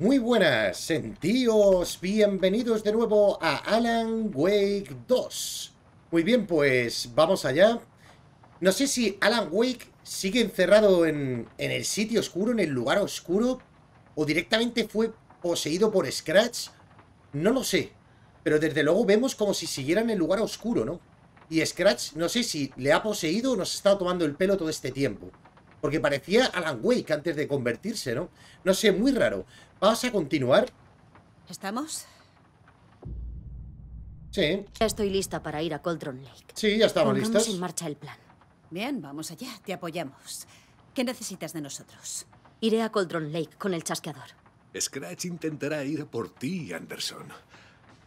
Muy buenas, sentíos bienvenidos de nuevo a Alan Wake 2. Muy bien, pues vamos allá. No sé si Alan Wake sigue encerrado en el sitio oscuro, en el lugar oscuro, o directamente fue poseído por Scratch. No lo sé, pero desde luego vemos como si siguiera en el lugar oscuro, ¿no? Y Scratch, no sé si le ha poseído o nos ha estado tomando el pelo todo este tiempo. Porque parecía Alan Wake antes de convertirse, ¿no? No sé, muy raro. ¿Vas a continuar? ¿Estamos? Sí. Ya estoy lista para ir a Cauldron Lake. Sí, ya estamos listos. Pongamos en marcha el plan. Bien, vamos allá, te apoyamos. ¿Qué necesitas de nosotros? Iré a Cauldron Lake con el chasqueador. Scratch intentará ir por ti, Anderson.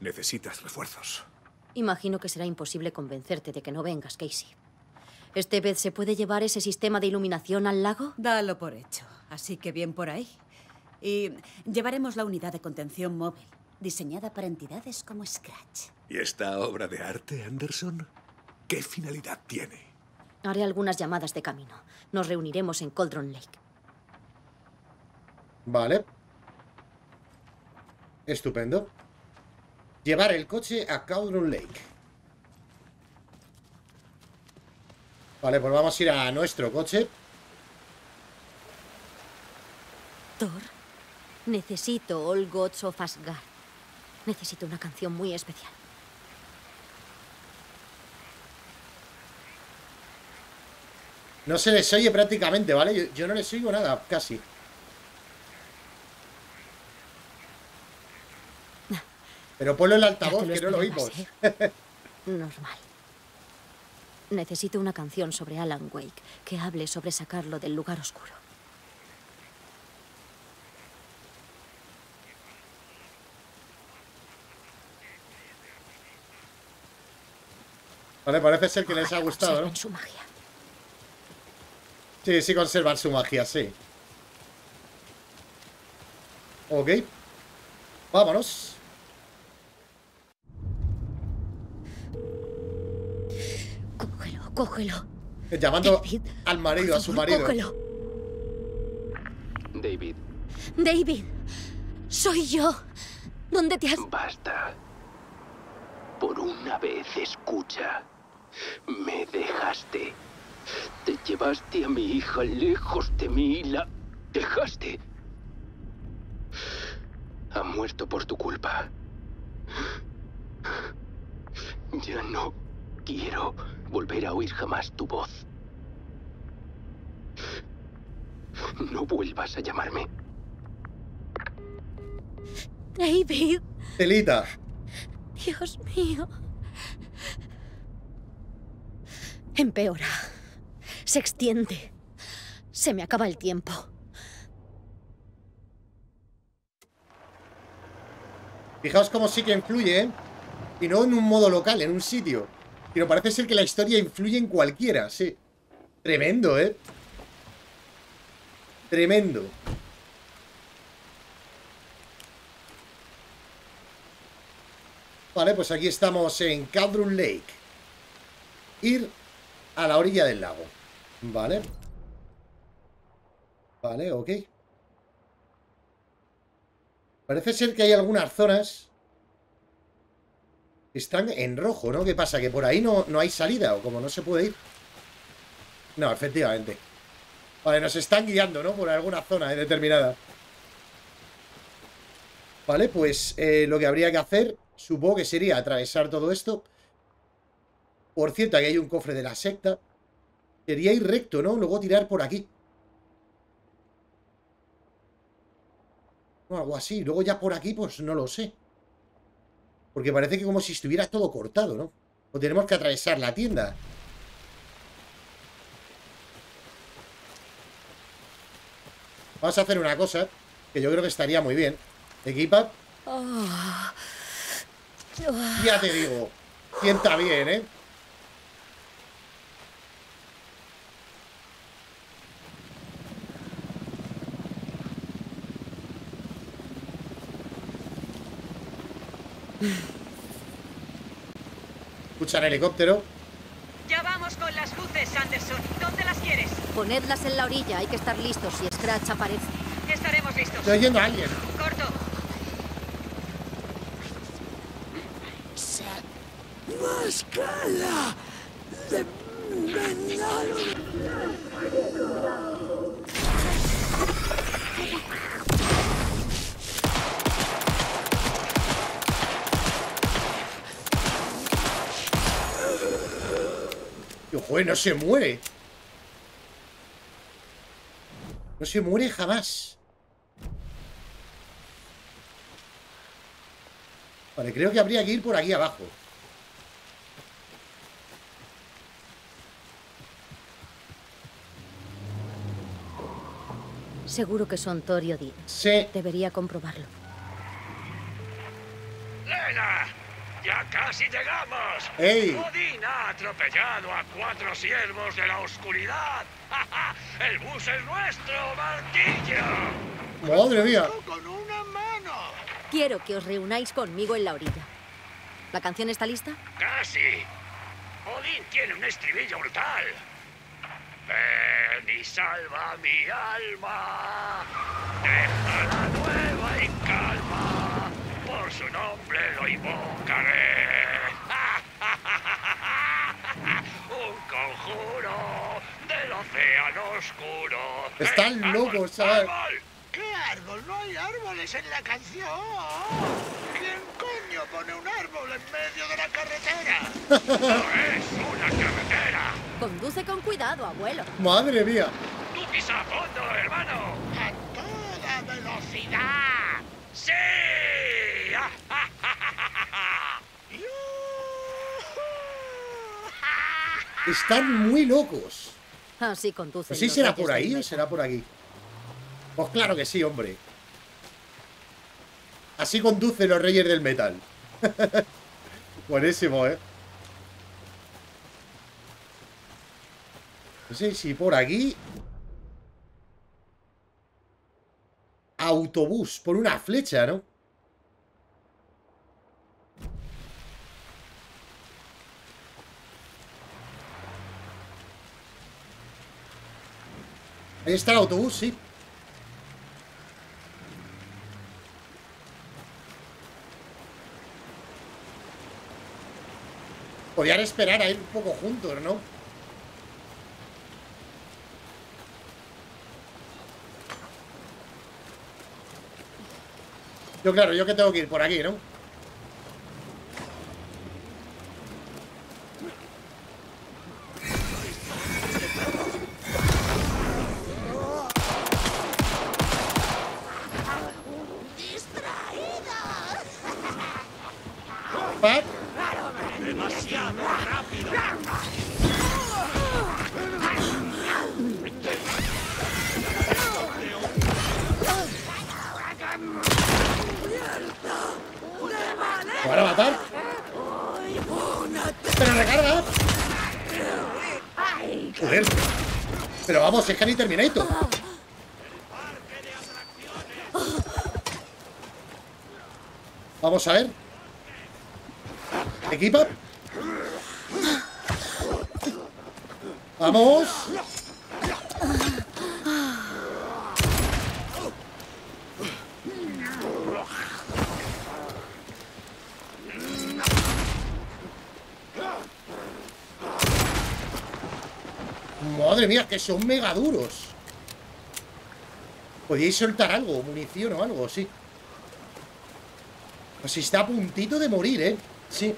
Necesitas refuerzos. Imagino que será imposible convencerte de que no vengas, Casey. ¿Este vez se puede llevar ese sistema de iluminación al lago? Dalo por hecho, así que bien por ahí. Y llevaremos la unidad de contención móvil, diseñada para entidades como Scratch. ¿Y esta obra de arte, Anderson? ¿Qué finalidad tiene? Haré algunas llamadas de camino. Nos reuniremos en Cauldron Lake. Vale. Estupendo. Llevar el coche a Cauldron Lake. Vale, pues vamos a ir a nuestro coche. Thor, necesito Old Gods of Asgard. Necesito una canción muy especial. No se les oye prácticamente, ¿vale? Yo no les oigo nada, casi. Pero ponlo en el altavoz, que no lo oímos. Normal. Necesito una canción sobre Alan Wake que hable sobre sacarlo del lugar oscuro. Vale, parece ser que les ha gustado, ¿no? Su magia. Sí, sí, conservar su magia, sí. Ok. Vámonos. Cógelo. Llamando David, al marido, a su marido. Cógelo. David. David, soy yo. ¿Dónde te has...? Basta. Por una vez, escucha. Me dejaste. Te llevaste a mi hija lejos de mí y la dejaste. Ha muerto por tu culpa. Ya no quiero volver a oír jamás tu voz. No vuelvas a llamarme. David. Elita. Dios mío. Empeora. Se extiende. Se me acaba el tiempo. Fijaos cómo sí que influye, ¿eh? Y no en un modo local, en un sitio. Pero parece ser que la historia influye en cualquiera, sí. Tremendo, ¿eh? Tremendo. Vale, pues aquí estamos en Cauldron Lake. Ir a la orilla del lago. Vale. Vale, ok. Parece ser que hay algunas zonas... están en rojo, ¿no? ¿Qué pasa? ¿Que por ahí no hay salida? ¿O como no se puede ir? No, efectivamente. Vale, nos están guiando, ¿no? Por alguna zona determinada. Vale, pues lo que habría que hacer, supongo que sería atravesar todo esto. Por cierto, aquí hay un cofre de la secta. Sería ir recto, ¿no? Luego tirar por aquí. No, algo así. Luego ya por aquí, pues no lo sé. Porque parece que como si estuviera todo cortado, ¿no? O tenemos que atravesar la tienda. Vamos a hacer una cosa que yo creo que estaría muy bien. Equipa. Ya te digo. Sienta bien, ¿eh? Escucha el helicóptero. Ya vamos con las luces, Anderson. ¿Dónde las quieres? Ponedlas en la orilla. Hay que estar listos si Scratch aparece. Estaremos listos. Estoy oyendo a alguien. Corto. escala de venado. Ojo, no se muere. No se muere jamás. Vale, creo que habría que ir por aquí abajo. Seguro que son Thor y Odín. Sí. Debería comprobarlo. ¡Lena! ¡Ya casi llegamos! ¡Ey! Odín ha atropellado a 4 siervos de la oscuridad. ¡Ja, ja! ¡El bus es nuestro, martillo! ¡Madre mía! ¡Con una mano! Quiero que os reunáis conmigo en la orilla. ¿La canción está lista? ¡Casi! Odín tiene un estribillo brutal. Ven y salva mi alma, déjala nueva y calma, por su nombre lo invocaré. Un conjuro del océano oscuro. Están locos, ¿sabes? ¿Qué árbol? No hay árboles en la canción. ¿Quién coño pone un árbol en medio de la carretera? No es una carretera. Conduce con cuidado, abuelo. ¡Madre mía! ¡Tú pisa a fondo, hermano! ¡A toda velocidad! ¡Sí! Están muy locos. Así conduce. ¿Sí será por ahí o será por aquí? Pues claro que sí, hombre. Así conducen los reyes del metal. Buenísimo, ¿eh? No sé si por aquí... Autobús, por una flecha, ¿no? Ahí está el autobús, sí. Podrían esperar a ir un poco juntos, ¿no? Yo, claro, yo que tengo que ir por aquí, ¿no? ¡Distraída! ¡Demasiado rápido! ¿Van a matar? ¡Pero recarga! ¡Joder! Pero vamos, es que ni Terminator. Vamos a ver. Equipa. Vamos. Madre mía, que son mega duros. Podíais soltar algo, munición o algo, sí. Pues está a puntito de morir, ¿eh? Sí.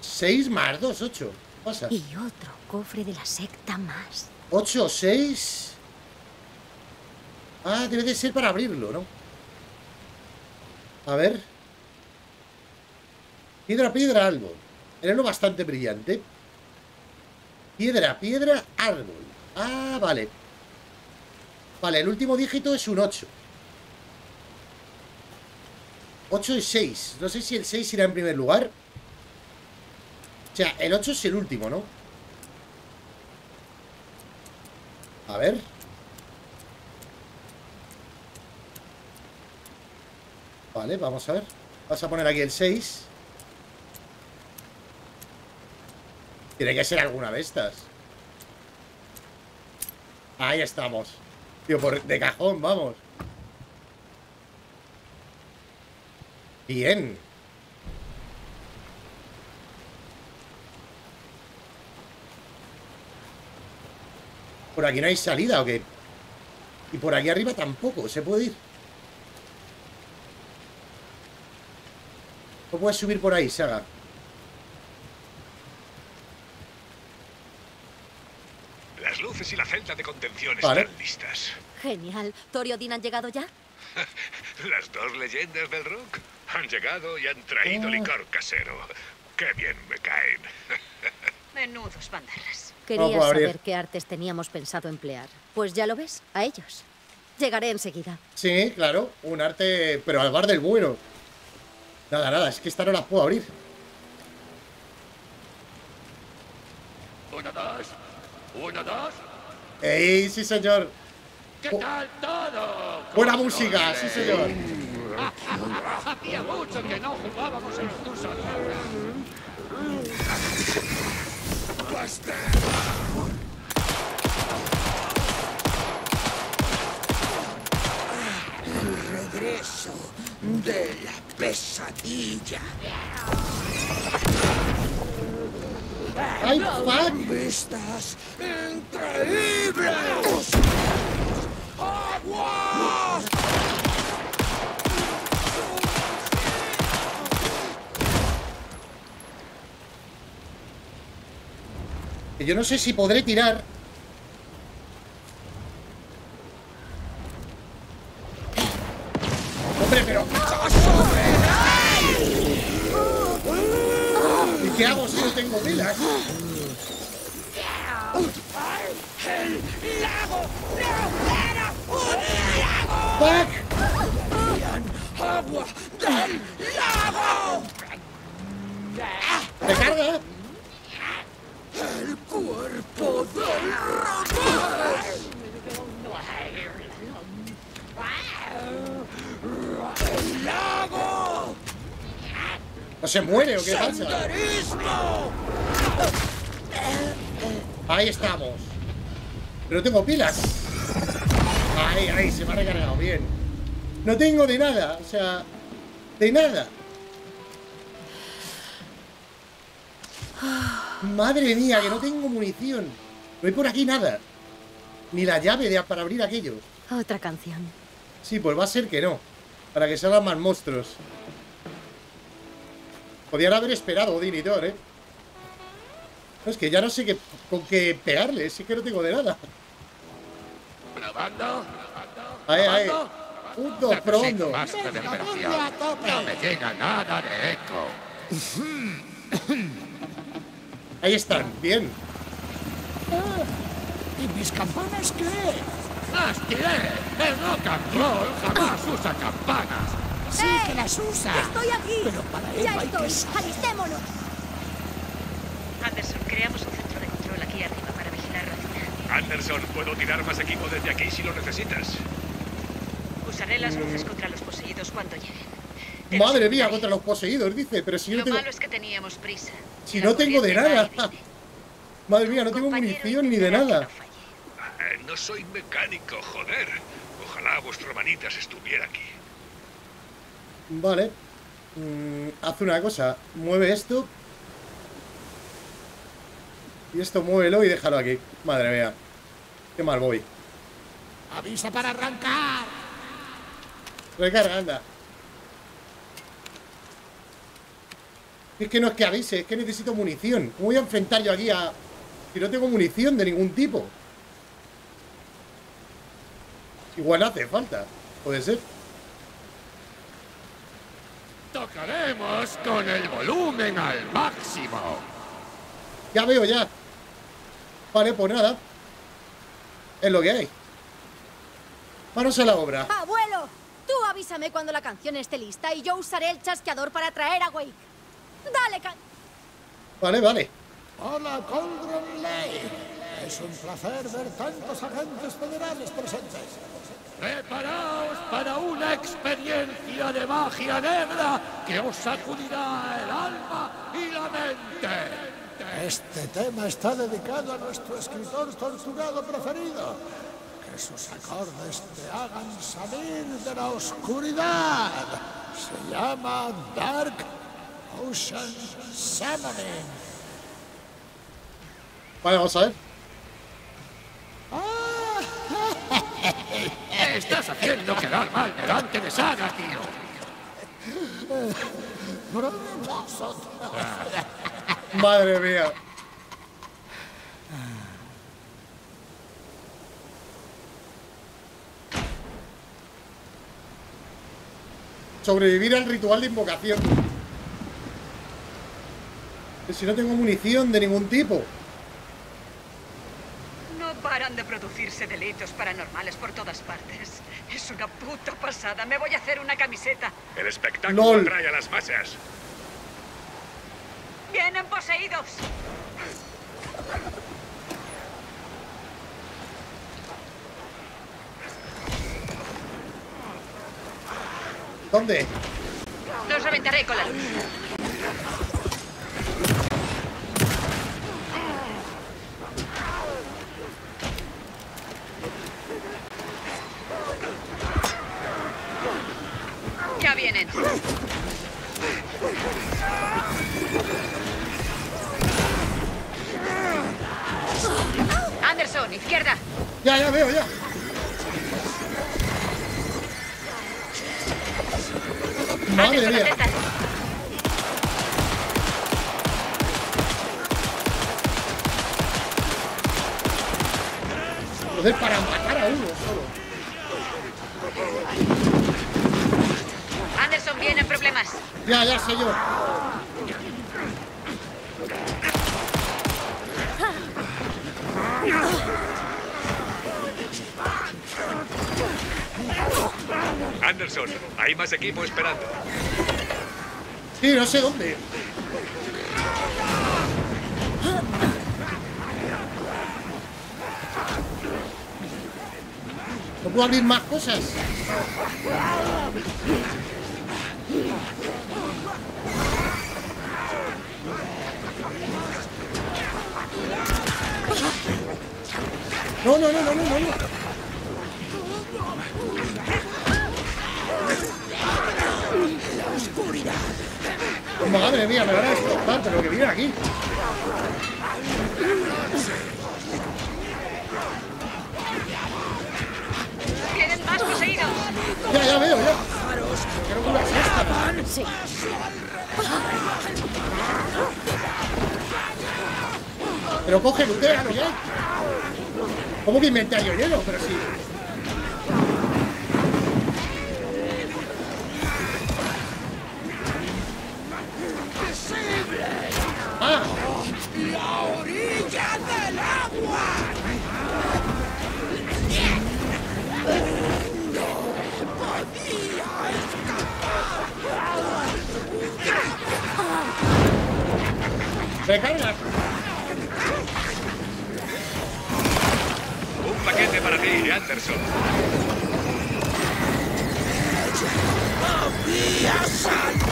Seis más dos, 8. ¿Qué pasa? Y otro cofre de la secta más. 8, 6... Ah, debe de ser para abrirlo, ¿no? A ver. Piedra, piedra, árbol. Era lo bastante brillante. Piedra, piedra, árbol. Ah, vale. Vale, el último dígito es un 8. 8 y 6. No sé si el 6 irá en primer lugar. O sea, el 8 es el último, ¿no? A ver. Vale, vamos a ver. Vas a poner aquí el 6. Tiene que ser alguna de estas. Ahí estamos. Tío, de cajón, vamos. Bien. Por aquí no hay salida, ¿o qué? Y por aquí arriba tampoco, se puede ir. No puedes subir por ahí, Saga. Las luces y la celda de contención están listas. Genial. ¿Thor y Odín han llegado ya? Las dos leyendas del rock han llegado y han traído licor casero. ¡Qué bien me caen! Menudos bandarras. Quería saber qué artes teníamos pensado emplear. Pues ya lo ves, a ellos. Llegaré enseguida. Sí, claro, un arte, pero al bar del bueno. Nada, nada, es que esta no la puedo abrir. Una, dos. Una, dos. ¡Ey, sí, señor! ¿Qué tal todo? Buena música, sí, señor. Hacía mucho que no jugábamos en los tusos. ¡Basta! El regreso de la pesadilla. ¡Ay, fuck! ¡Estás increíble! ¡Aguas! Yo no sé si podré tirar. ¡Hombre, pero! ¿Y qué hago si no tengo pilas? ¡El lago! ¡No era un lago! ¡Fuck! ¡Agua del lago! ¡Me carga! El cuerpo del robot. El lago. ¿No se muere o qué pasa? Ahí estamos. Pero tengo pilas. Ahí, ahí, se me ha recargado, bien. No tengo de nada, o sea, de nada. Madre mía, que no tengo munición. No hay por aquí nada. Ni la llave para abrir aquello. Otra canción. Sí, pues va a ser que no. Para que salgan más monstruos. Podían haber esperado, Odín y Thor, ¿eh? No, es que ya no sé con qué pegarle. Es que no tengo de nada. Probando. Ahí, ahí. Punto probando. No me llega nada de eco. Ahí están, bien. ¿Y mis campanas qué? ¡Las tiré! El rock and roll jamás usa campanas. Sí que las usa. Estoy aquí. Pero para ello hay que salir. ¡Alistémonos! Anderson, creamos un centro de control aquí arriba para vigilar la zona. Anderson, puedo tirar más equipo desde aquí si lo necesitas. Usaré las luces contra los poseídos cuando lleguen. Madre mía, contra los poseídos, dice, pero si yo no tengo... Lo malo es que teníamos prisa. Si no tengo de nada. Madre mía, no tengo munición ni de nada. No soy mecánico, joder. Ojalá vuestro manitas estuviera aquí. Vale. Haz una cosa. Mueve esto. Y esto muévelo y déjalo aquí. Madre mía. Qué mal voy. Avisa para arrancar. Recarga, anda. Es que no es que avise, es que necesito munición. ¿Cómo voy a enfrentar yo aquí a...? Si no tengo munición de ningún tipo. Igual hace falta. Puede ser. Tocaremos con el volumen al máximo. Ya veo, ya. Vale, pues nada. Es lo que hay. Manos a la obra. Abuelo, tú avísame cuando la canción esté lista y yo usaré el chasqueador para traer a Wake. Dale, Vale, vale. Hola, Cauldron Lake. Es un placer ver tantos agentes federales presentes. Preparaos para una experiencia de magia negra que os sacudirá el alma y la mente. Este tema está dedicado a nuestro escritor torturado preferido. Que sus acordes te hagan salir de la oscuridad. Se llama Dark Ocean Summoning. Vale, vamos a ver. Me estás haciendo quedar mal delante de Saga, tío. Madre mía. Sobrevivir al ritual de invocación. Pero si no tengo munición de ningún tipo. No paran de producirse delitos paranormales por todas partes. Es una puta pasada. Me voy a hacer una camiseta. El espectáculo atrae a las masas. ¡Vienen poseídos! ¿Dónde? Los reventaré con la luz. Ya vienen. Anderson, izquierda. Ya, ya veo, ya. Madre mía. Joder, para matar a uno solo. Anderson viene en problemas. Ya, ya, señor. Anderson, hay más equipo esperando. Sí, no sé dónde. ¿No puedo abrir más cosas? No, no, no, no, no, no. Madre mía, me van a explotar, pero que viene aquí. Tienen más poseídos. Ya, ya veo, ya. Creo que una cesta, man. Sí. Pero coge el utero ya. ¿Cómo que inventario lleno? Pero sí. ¡La orilla del agua! ¡No podía escapar! ¡Me cargas! Un paquete para ti, Anderson. ¡Podía salir!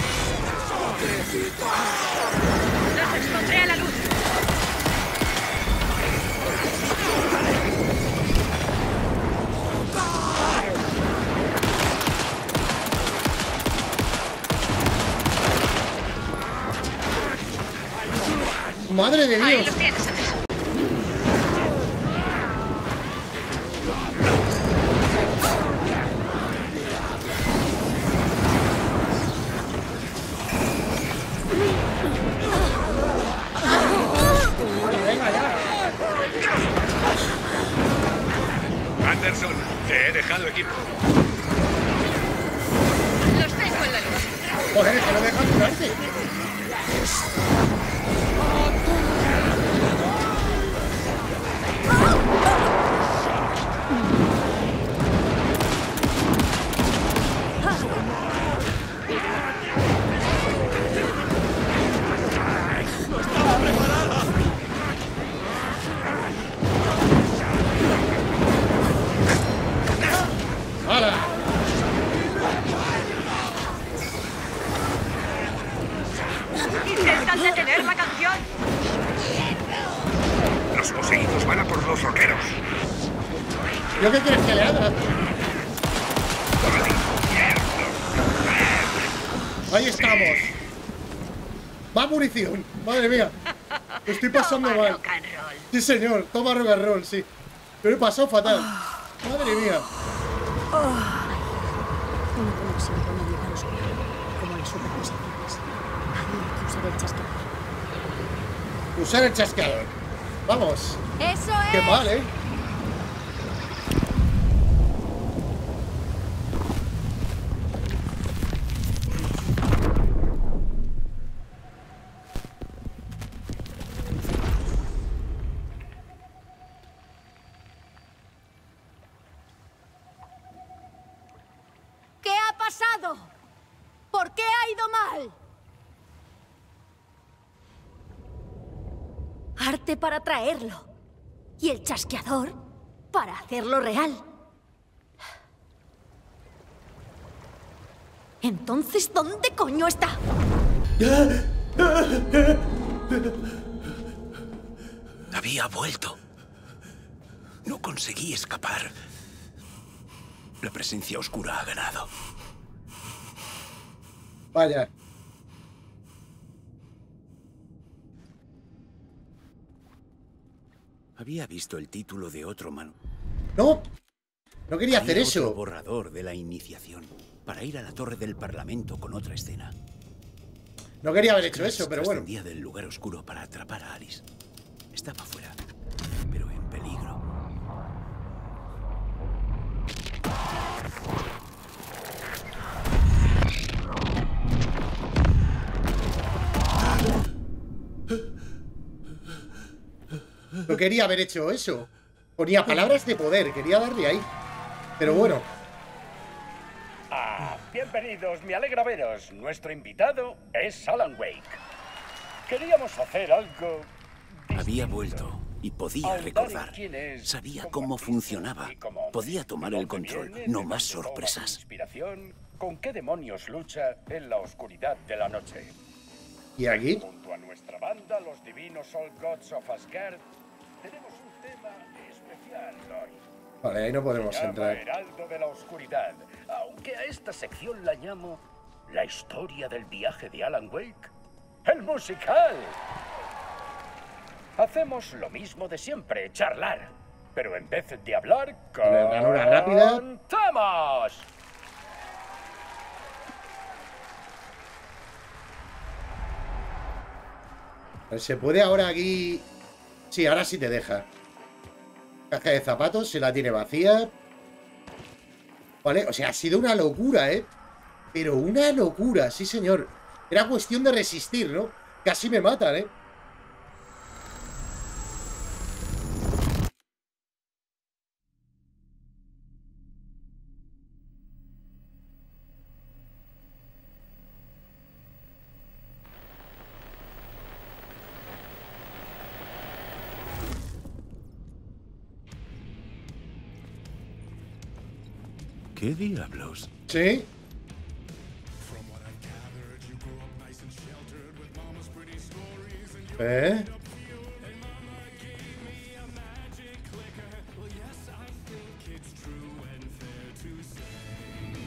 ¡Los encontré a la luz! Madre de Dios. Ahí los tienes, Anderson. Venga, ya. Anderson, te he dejado equipo. Los tengo en la luz. Joder, que no dejan curarse. ¡Intentan detenerme! los arqueros. ¿Yo qué quieres que le haga? Ahí estamos. Va munición. Madre mía. Lo estoy pasando mal. Sí, señor. Toma rock and roll, sí. Lo he pasado fatal. Madre mía. Usar el chasqueador. Vamos. Eso es. Qué mal, ¿eh? ¿Por qué ha ido mal? Arte para traerlo. Y el chasqueador para hacerlo real. Entonces, ¿dónde coño está? Había vuelto. No conseguí escapar. La presencia oscura ha ganado. Vaya. Había visto el título de otro mano. No, no quería hacer eso. Otro borrador de la iniciación para ir a la torre del Parlamento con otra escena. No quería haber hecho eso, pero bueno. Trascendía del lugar oscuro para atrapar a Alice. Estaba fuera, pero en peligro. No quería haber hecho eso. Ponía palabras de poder, quería darle ahí. Pero bueno. Ah, bienvenidos, me alegra veros. Nuestro invitado es Alan Wake. Queríamos hacer algo distinto. Había vuelto y podía recordar. Sabía cómo funcionaba. Podía tomar el control, no más sorpresas. Inspiración, ¿con qué demonios lucha en la oscuridad de la noche? ¿Y aquí? Junto a nuestra banda, los divinos Old Gods of Asgard, tenemos un tema especial hoy. Vale, ahí no podemos entrar. Heraldo de la oscuridad, aunque a esta sección la llamo la historia del viaje de Alan Wake, el musical. Hacemos lo mismo de siempre, charlar, pero en vez de hablar cantamos. ¿Se puede ahora aquí? Sí, ahora sí te deja. Caja de zapatos, se la tiene vacía. Vale, o sea, ha sido una locura, ¿eh? Pero una locura, sí señor. Era cuestión de resistir, ¿no? Casi me matan, ¿eh? ¿Qué diablos? ¿Sí? ¿Eh?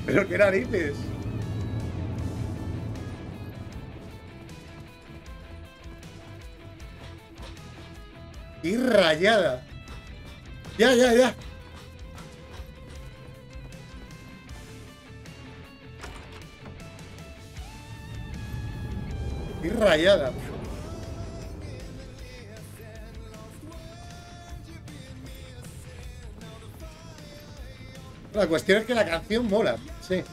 ¿Pero qué narices? ¡Qué rayada! Ya. ¡Qué rayada! La cuestión es que la canción mola, sí.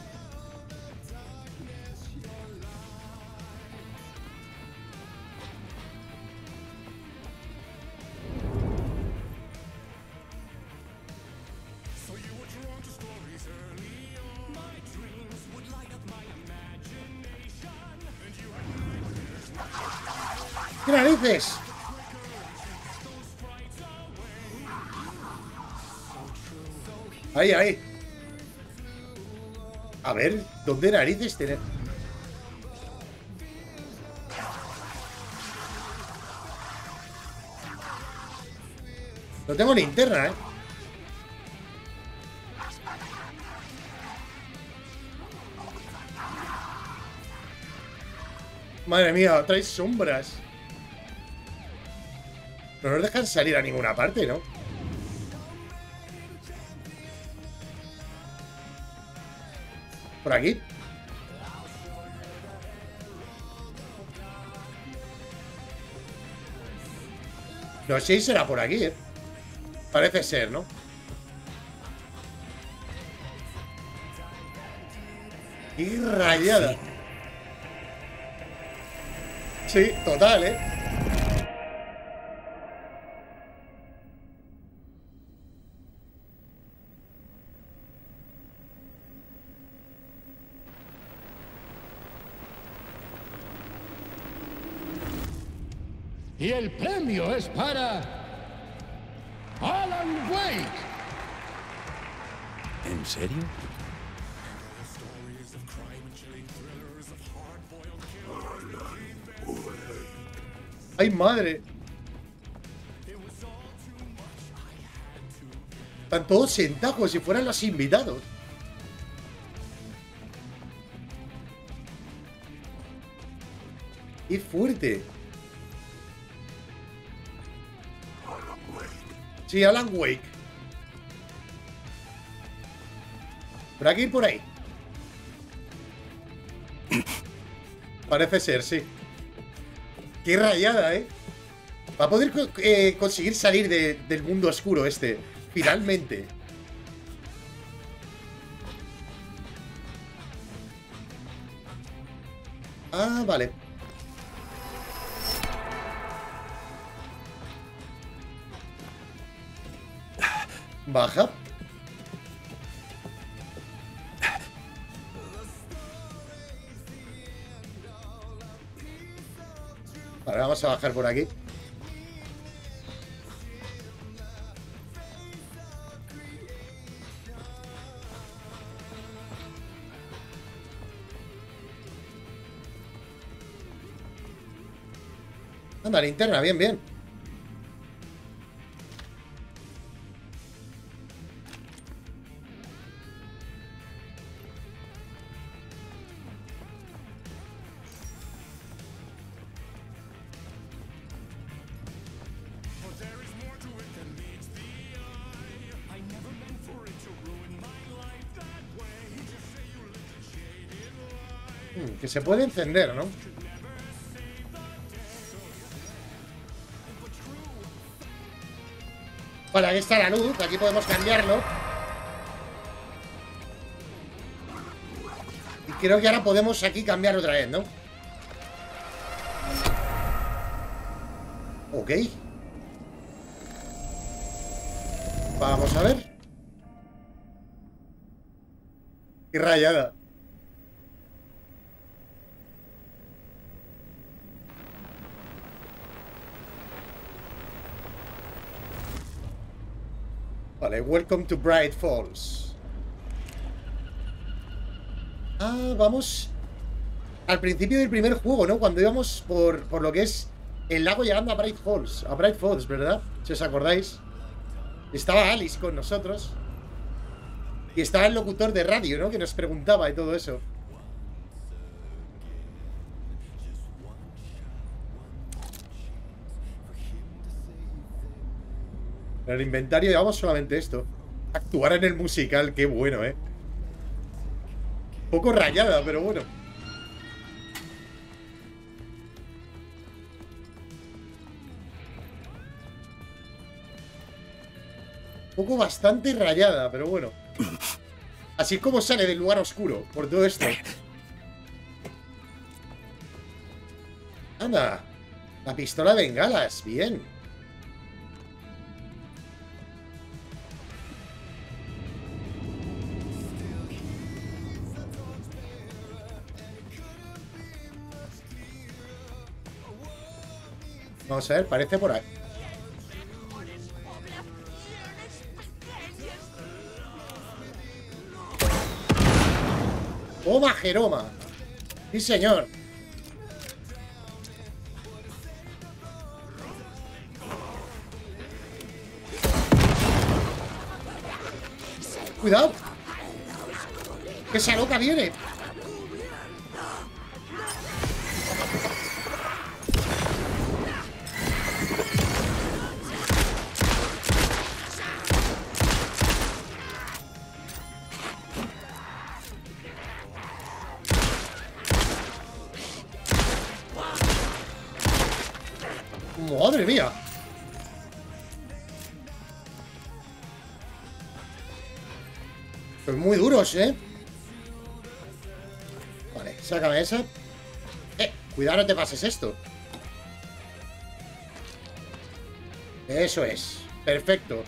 ¡Narices! Ahí. A ver, ¿dónde narices tiene? No tengo linterna, ¿eh? Madre mía, traes sombras. No nos dejan salir a ninguna parte, ¿no? Por aquí. No sé si será por aquí, ¿eh? Parece ser, ¿no? ¡Qué rayada! Sí, total, ¿eh? Y el premio es para... Alan Wake. ¿En serio? ¡Ay, madre! Están todos sentados como si fueran los invitados. ¡Qué fuerte! Sí, Alan Wake. Pero hay que ir por ahí. Parece ser, sí. Qué rayada, ¿eh? Va a poder conseguir salir del mundo oscuro este. Finalmente. Ah, vale. Baja. Ahora vamos a bajar por aquí. Anda, linterna, bien, bien. Que se puede encender, ¿no? Vale, aquí está la luz. Aquí podemos cambiarlo. Y creo que ahora podemos aquí cambiar otra vez, ¿no? Ok. Vamos a ver. ¡Qué rayada! Vale, welcome to Bright Falls. Ah, vamos al principio del primer juego, ¿no? Cuando íbamos por lo que es el lago llegando a Bright Falls. A Bright Falls, ¿verdad? Si os acordáis. Estaba Alice con nosotros. Y estaba el locutor de radio, ¿no? Que nos preguntaba y todo eso. En el inventario llevamos solamente esto. Actuar en el musical, qué bueno, ¿eh? Un poco rayada, pero bueno. Un poco bastante rayada, pero bueno. Así es como sale del lugar oscuro, por todo esto. Anda, la pistola de bengalas, bien. Vamos a ver, parece por ahí. ¡Toma, Jeroma! ¡Sí, señor! Cuidado, que esa loca viene. ¡Madre mía! Pues muy duros, ¿eh? Vale, sácame esa. Cuidado, no te pases esto. Eso es. Perfecto.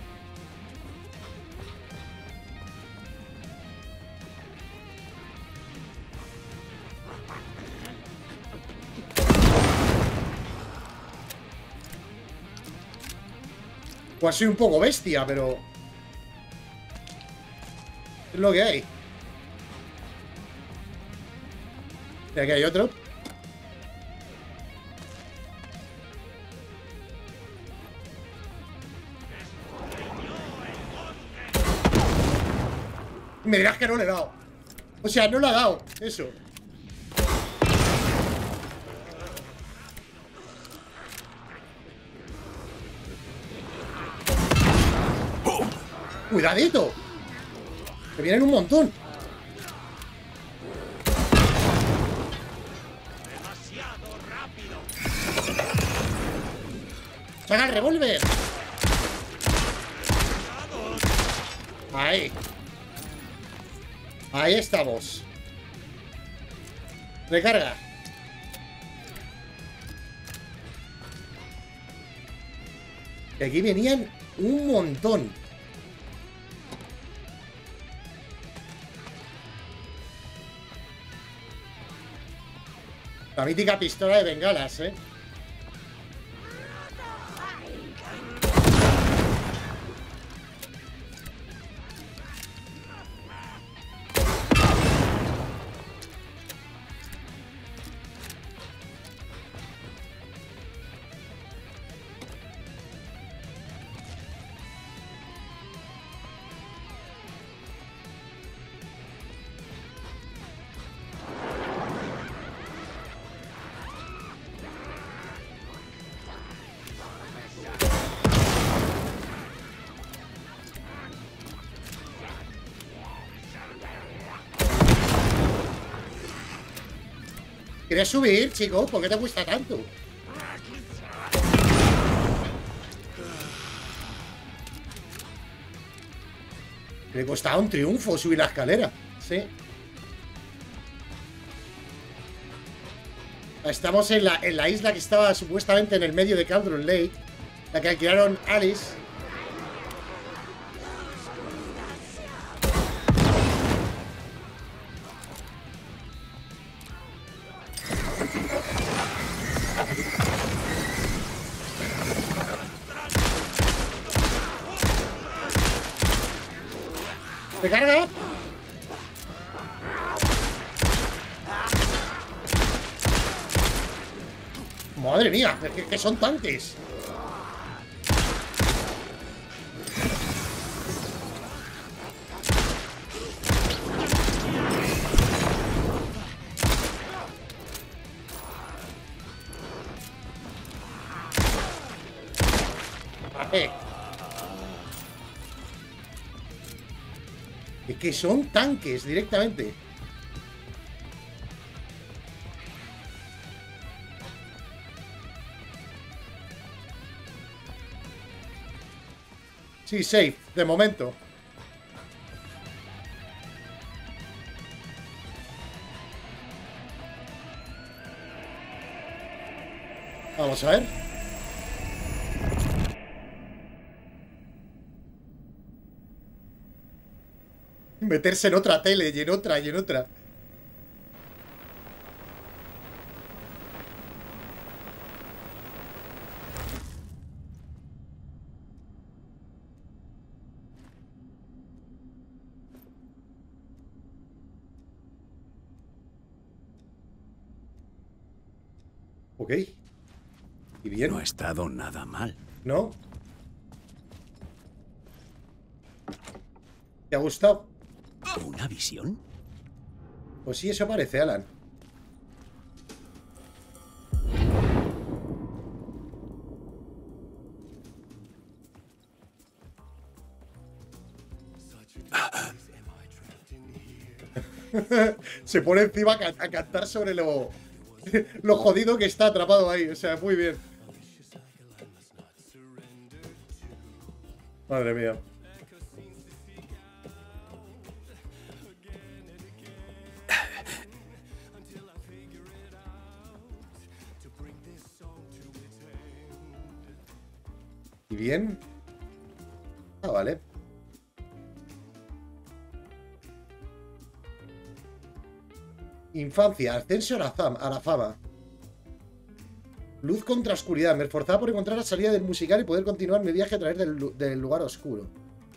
Pues soy un poco bestia, pero... es lo que hay. Y aquí hay otro. Me dirás que no le he dado. O sea, no le ha dado. Eso. ¡Cuidadito! ¡Que vienen un montón! ¡Demasiado rápido! ¡Saca el revólver! ¡Ahí! ¡Ahí estamos! ¡Recarga! Y aquí venían un montón. La mítica pistola de bengalas, ¿eh? ¿Quieres subir, chico? ¿Por qué te cuesta tanto? Le costaba un triunfo subir la escalera. Sí. Estamos en la isla que estaba supuestamente en el medio de Cauldron Lake. La que alquilaron Alice. ¡Recarga! ¡Madre mía! ¡Que son tanques! Que son tanques directamente. Sí, safe, de momento. Vamos a ver. Meterse en otra tele y en otra y en otra. Ok. ¿Y bien? No ha estado nada mal. ¿No? ¿Te ha gustado? ¿Una visión? Pues sí, eso parece, Alan. Se pone encima a cantar sobre lo jodido que está atrapado ahí. O sea, muy bien. Madre mía. ¿Y bien? Ah, vale. Infancia, ascenso a la fama. Luz contra oscuridad. Me esforzaba por encontrar la salida del musical y poder continuar mi viaje a través del lugar oscuro.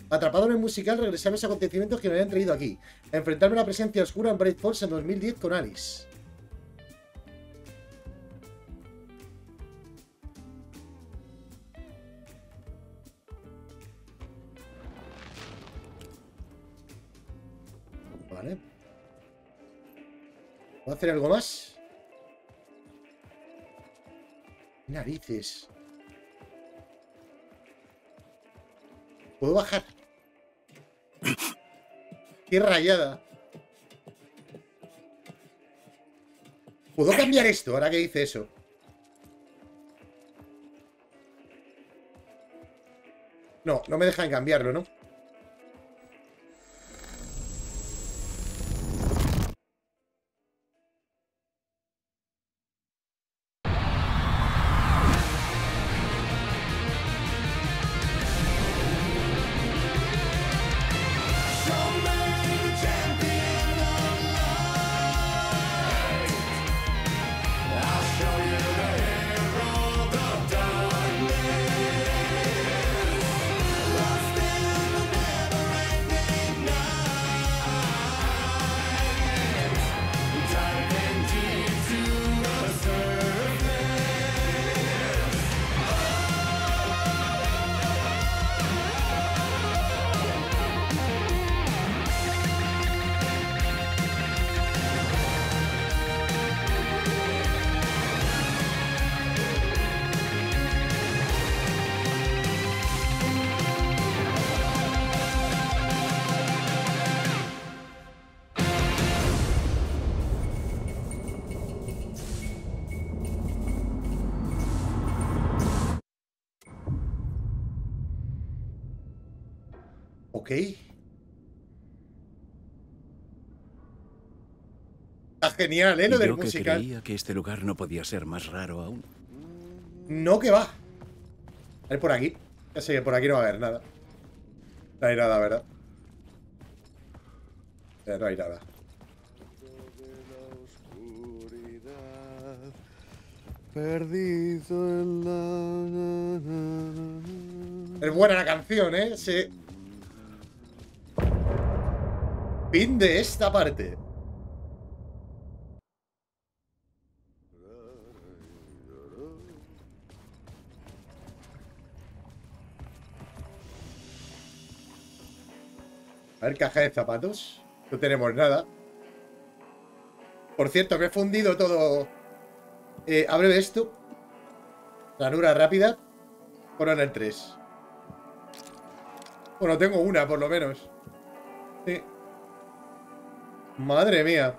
Atrapado en el musical, regresé a los acontecimientos que me habían traído aquí. A enfrentarme a la presencia oscura en Bright Falls en 2010 con Alice. Vale. ¿Puedo hacer algo más? Narices. ¿Puedo bajar? ¡Qué rayada! ¿Puedo cambiar esto ahora que dice eso? No, no me dejan cambiarlo, ¿no? Ok. Está genial, ¿eh? Lo del musical. Yo creía que este lugar no podía ser más raro aún. No, que va. A ver, por aquí. Ya sé que por aquí no va a haber nada. No hay nada, ¿verdad? No hay nada. Perdido en la... Es buena la canción, ¿eh? Sí. Fin de esta parte. A ver, caja de zapatos. No tenemos nada. Por cierto, que he fundido todo. Abre esto. Ranura rápida. Coronel 3. Bueno, tengo una, por lo menos. Sí. Madre mía.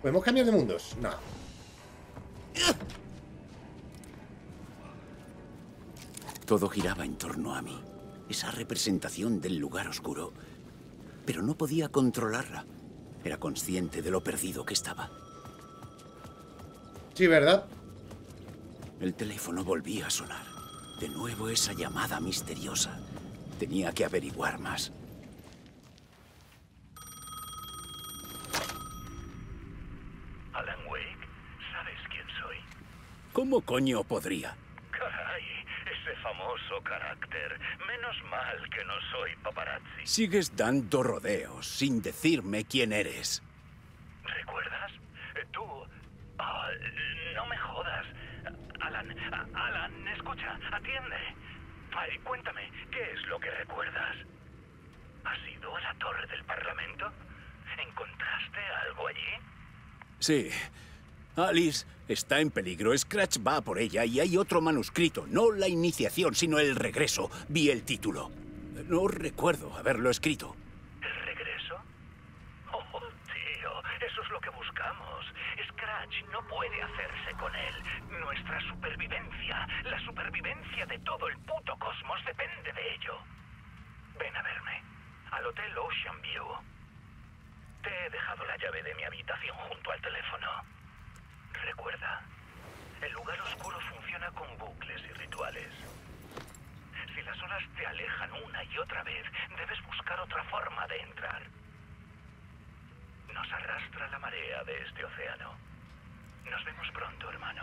¿Podemos cambiar de mundos? No. Todo giraba en torno a mí. Esa representación del lugar oscuro. Pero no podía controlarla. Era consciente de lo perdido que estaba. Sí, ¿verdad? El teléfono volvía a sonar. De nuevo esa llamada misteriosa. Tenía que averiguar más. Alan Wake, ¿sabes quién soy? ¿Cómo coño podría? Caray, ese famoso carácter. Menos mal que no soy paparazzi. Sigues dando rodeos sin decirme quién eres. ¿Recuerdas? Tú... no me jodas. Alan, escucha, atiende. Vale, cuéntame, ¿qué es lo que recuerdas? ¿Has ido a la torre del Parlamento? ¿Encontraste algo allí? Sí. Alice está en peligro. Scratch va por ella y hay otro manuscrito. No la iniciación, sino el regreso. Vi el título. No recuerdo haberlo escrito. ¿El regreso? Oh, tío, eso es lo que buscamos. Scratch no puede hacerse con él. Nuestra supervivencia, la supervivencia de todo el puto cosmos depende de ello. Ven a verme, al Hotel Ocean View. Te he dejado la llave de mi habitación junto al teléfono. Recuerda, el lugar oscuro funciona con bucles y rituales. Si las olas te alejan una y otra vez, debes buscar otra forma de entrar. Nos arrastra la marea de este océano. Nos vemos pronto, hermano.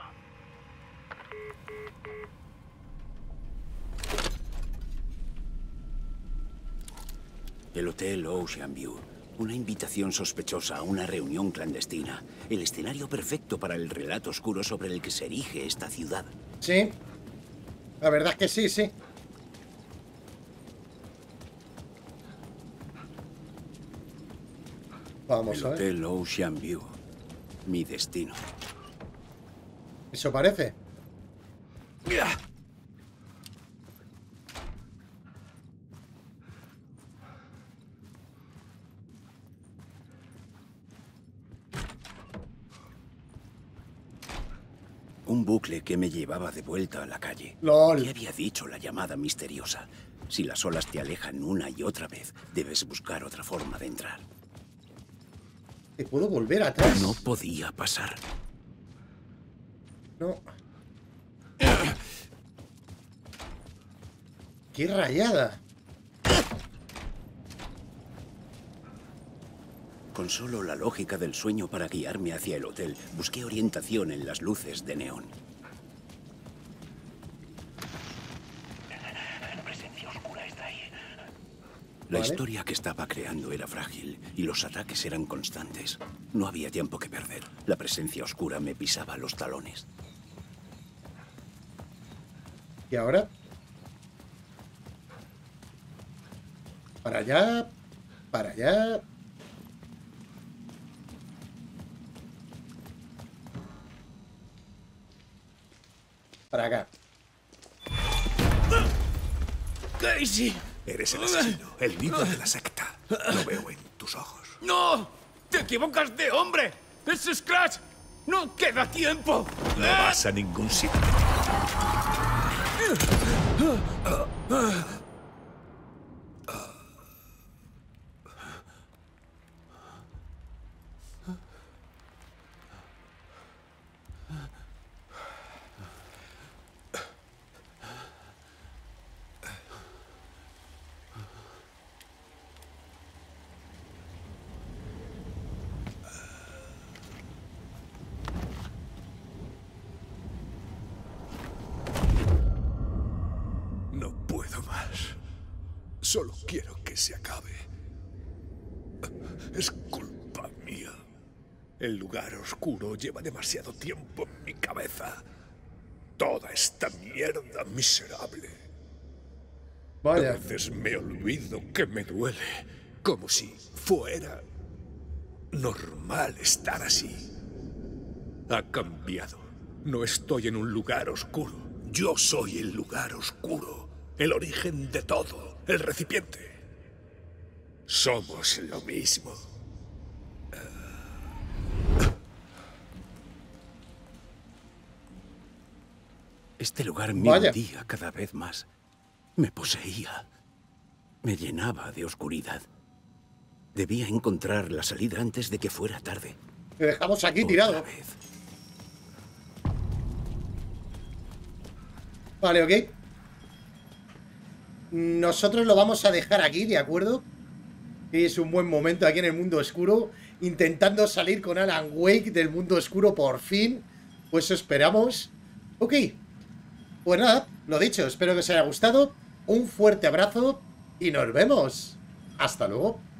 El Hotel Ocean View. Una invitación sospechosa a una reunión clandestina. El escenario perfecto para el relato oscuro sobre el que se erige esta ciudad. Sí. La verdad es que sí, sí. Vamos a ver. Hotel Ocean View. Mi destino. Eso parece. Un bucle que me llevaba de vuelta a la calle. ¿Qué había dicho la llamada misteriosa? Si las olas te alejan una y otra vez, debes buscar otra forma de entrar. ¿Te puedo volver atrás? No podía pasar. No. ¡Qué rayada! Con solo la lógica del sueño para guiarme hacia el hotel, busqué orientación en las luces de neón. Presencia oscura está ahí. La historia que estaba creando era frágil y los ataques eran constantes. No había tiempo que perder. La presencia oscura me pisaba los talones. ¿Y ahora? Para allá, para allá. Para acá. Casey. Eres el asesino, el líder de la secta. Lo veo en tus ojos. ¡No! ¡Te equivocas de hombre! ¡Es Scratch! ¡No queda tiempo! No vas a ningún sitio. Solo quiero que se acabe. Es culpa mía. El lugar oscuro lleva demasiado tiempo en mi cabeza. Toda esta mierda miserable. Vaya. A veces me olvido que me duele. Como si fuera normal estar así. Ha cambiado. No estoy en un lugar oscuro. Yo soy el lugar oscuro. El origen de todo. El recipiente. Somos lo mismo. Este lugar me hundía cada vez más. Me poseía. Me llenaba de oscuridad. Debía encontrar la salida antes de que fuera tarde. Te dejamos aquí tirado. Vale, ok. Nosotros lo vamos a dejar aquí, ¿de acuerdo? Es un buen momento aquí en el mundo oscuro. Intentando salir con Alan Wake del mundo oscuro por fin. Pues esperamos. Ok. Pues nada, lo dicho. Espero que os haya gustado. Un fuerte abrazo y nos vemos. Hasta luego.